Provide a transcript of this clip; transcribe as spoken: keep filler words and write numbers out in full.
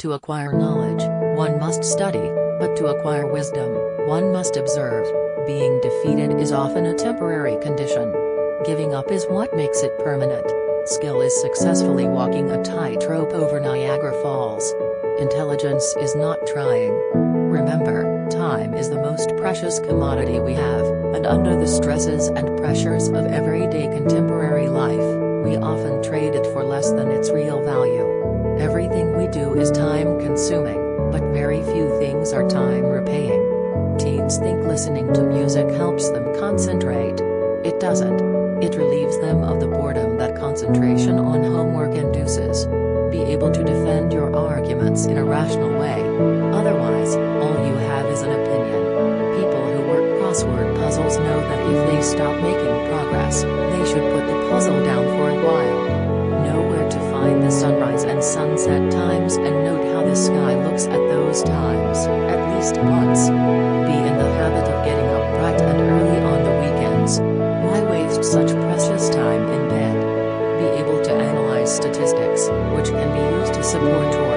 To acquire knowledge, one must study, but to acquire wisdom, one must observe. Being defeated is often a temporary condition. Giving up is what makes it permanent. Skill is successfully walking a tightrope over Niagara Falls. Intelligence is not trying. Remember, time is the most precious commodity we have, and under the stresses and pressures of everyday contemporary life, we often trade it for less than its real value. Everything we do is time-consuming, but very few things are time-repaying. Teens think listening to music helps them concentrate. It doesn't. It relieves them of the boredom that concentration on homework induces. Be able to defend your arguments in a rational way. Otherwise, all you have is an opinion. People who work crossword puzzles know that if they stop making progress, they should put the puzzle down for a while. Know where to find the sunrise and sunset times and note how the sky looks at those times, at least once. Be in the habit of getting up bright and early on the weekends. Why waste such precious time in bed? Be able to analyze statistics, which can be used to support your